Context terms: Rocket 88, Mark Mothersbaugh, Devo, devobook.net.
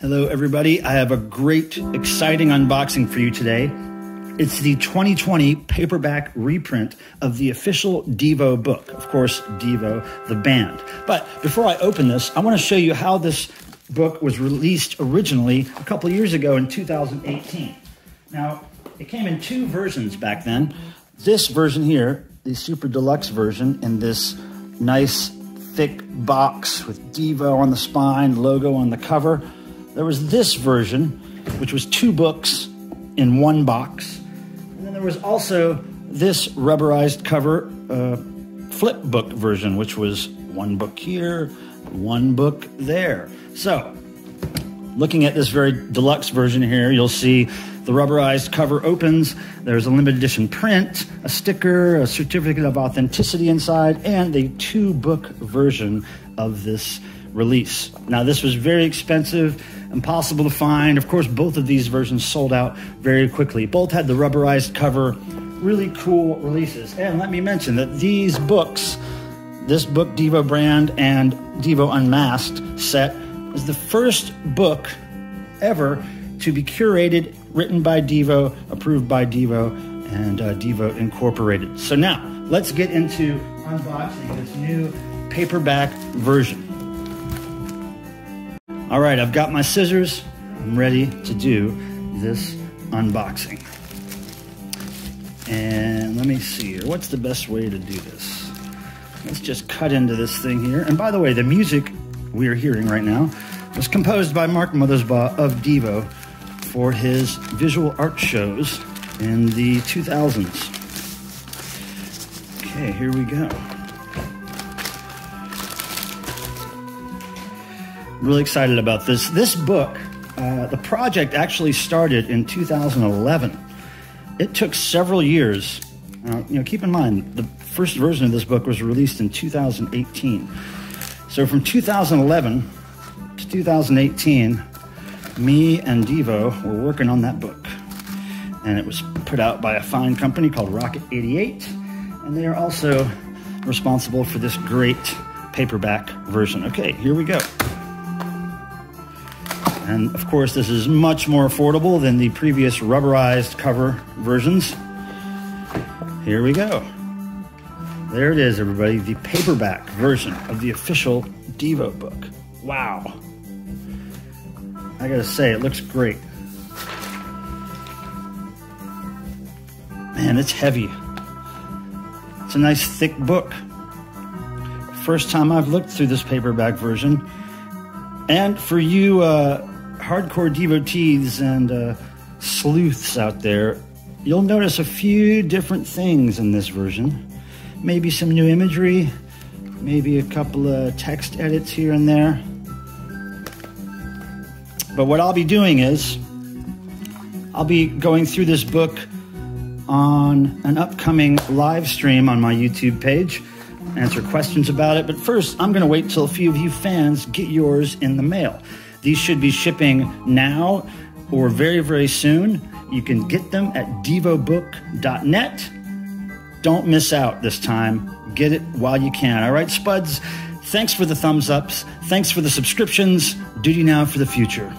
Hello, everybody. I have a great, exciting unboxing for you today. It's the 2020 paperback reprint of the official Devo book. Of course, Devo, the band. But before I open this, I want to show you how this book was released originally a couple of years ago in 2018. Now, it came in two versions back then. This version here, the super deluxe version, in this nice, thick box with Devo on the spine, logo on the cover. There was this version, which was two books in one box. And then there was also this rubberized cover flip book version, which was one book here, one book there. So looking at this very deluxe version here, you'll see the rubberized cover opens. There's a limited edition print, a sticker, a certificate of authenticity inside, and the two-book version of this release. Now, this was very expensive, impossible to find. Of course, both of these versions sold out very quickly. Both had the rubberized cover, really cool releases. And let me mention that these books, this book, Devo Brand and Devo Unmasked set, is the first book ever to be curated, written by Devo, approved by Devo, and Devo Incorporated. So now, let's get into unboxing this new paperback version. All right, I've got my scissors. I'm ready to do this unboxing. And let me see here, what's the best way to do this? Let's just cut into this thing here. And by the way, the music we are hearing right now was composed by Mark Mothersbaugh of Devo for his visual art shows in the 2000s. Okay, here we go. Really excited about this. This book, the project actually started in 2011. It took several years. Keep in mind, the first version of this book was released in 2018. So from 2011 to 2018, me and Devo were working on that book. And it was put out by a fine company called Rocket 88. And they are also responsible for this great paperback version. Okay, here we go. And of course, this is much more affordable than the previous rubberized cover versions. Here we go. There it is, everybody. The paperback version of the official Devo book. Wow. I gotta say, it looks great. Man, it's heavy. It's a nice thick book. First time I've looked through this paperback version. And for you, hardcore devotees and sleuths out there, you'll notice a few different things in this version. Maybe some new imagery, maybe a couple of text edits here and there. But what I'll be doing is, I'll be going through this book on an upcoming live stream on my YouTube page, answer questions about it. But first, I'm going to wait till a few of you fans get yours in the mail. These should be shipping now or very, very soon. You can get them at devobook.net. Don't miss out this time. Get it while you can. All right, Spuds, thanks for the thumbs ups. Thanks for the subscriptions. Duty now for the future.